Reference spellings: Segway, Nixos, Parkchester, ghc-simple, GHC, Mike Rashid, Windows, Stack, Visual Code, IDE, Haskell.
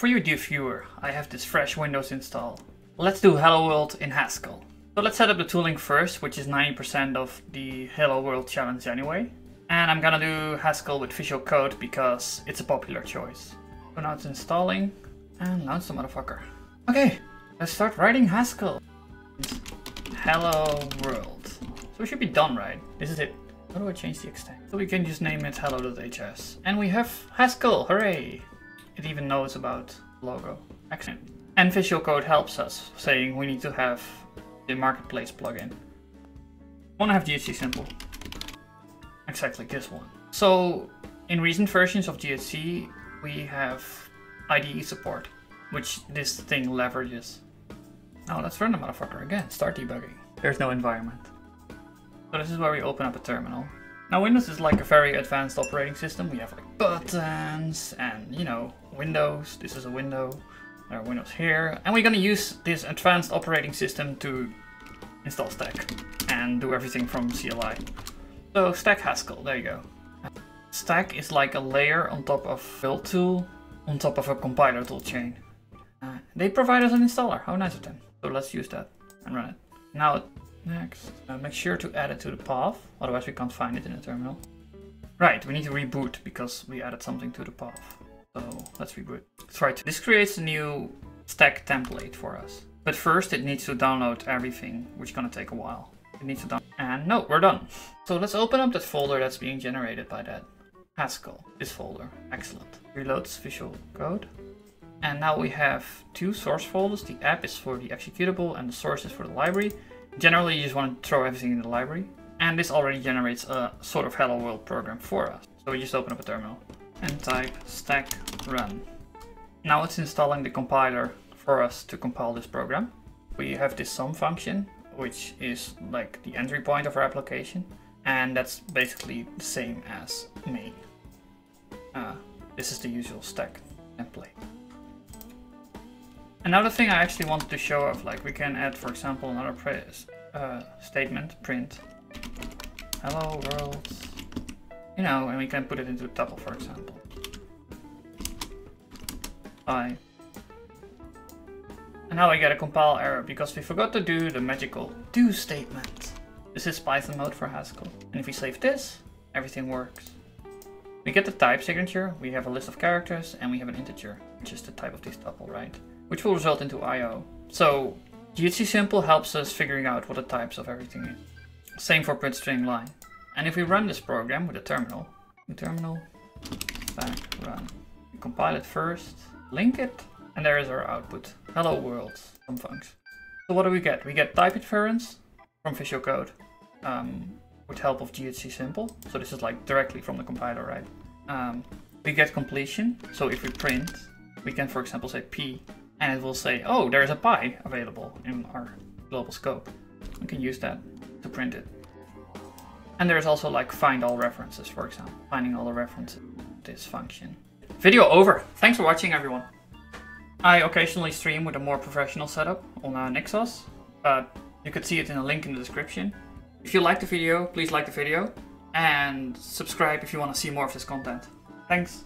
For your dear viewer, I have this fresh Windows install. Let's do Hello World in Haskell. So let's set up the tooling first, which is 90% of the Hello World challenge anyway. And I'm gonna do Haskell with Visual Code because it's a popular choice. So now it's installing, and launch the motherfucker. Okay, let's start writing Haskell. Hello World. So we should be done, right? This is it. How do I change the extent? So we can just name it hello.hs. And we have Haskell, hooray! It even knows about logo. Excellent. And Visual Code helps us, saying we need to have the marketplace plugin. I want to have ghc-simple. Exactly this one. So in recent versions of GHC, we have IDE support, which this thing leverages. Now let's run the motherfucker again. Start debugging. There's no environment. So this is where we open up a terminal. Now Windows is like a very advanced operating system. We have like buttons and, you know, windows. This is a window. There are windows here. And we're gonna use this advanced operating system to install Stack and do everything from CLI. So Stack Haskell, there you go. Stack is like a layer on top of build tool, on top of a compiler tool chain. They provide us an installer. How nice of them. So let's use that and run it. Now next, make sure to add it to the path, otherwise we can't find it in the terminal. Right, we need to reboot because we added something to the path. So let's reboot. That's right, this creates a new stack template for us. But first it needs to download everything, which is gonna take a while. It needs to download, and no, we're done. So let's open up that folder that's being generated by that. Haskell, this folder, excellent. Reloads Visual Code. And now we have two source folders. The app is for the executable and the source is for the library. Generally, you just want to throw everything in the library. And this already generates a sort of Hello World program for us. So we just open up a terminal and type stack run. Now it's installing the compiler for us to compile this program. We have this sum function, which is like the entry point of our application. And that's basically the same as main. This is the usual stack template. Another thing I actually wanted to show off, like we can add, for example, another statement, print, hello world, you know, and we can put it into a tuple, for example. Bye. And now I get a compile error because we forgot to do the magical do statement. This is Python mode for Haskell. And if we save this, everything works. We get the type signature, we have a list of characters, and we have an integer, which is the type of this tuple, right? Which will result into I/O. So ghc-simple helps us figuring out what the types of everything is. Same for print string line. And if we run this program with the terminal, back run. We compile it first, link it, and there is our output. Hello world, some function. So what do we get? We get type inference from Visual Code with help of ghc-simple. So this is like directly from the compiler, right? We get completion. So if we print, we can, for example, say P. And it will say, oh, there's a pie available in our global scope. We can use that to print it. And there's also like find all references, for example, finding all the references, this function. Video over. Thanks for watching, everyone. I occasionally stream with a more professional setup on Nixos, but you could see it in a link in the description. If you liked the video, please like the video and subscribe if you want to see more of this content. Thanks.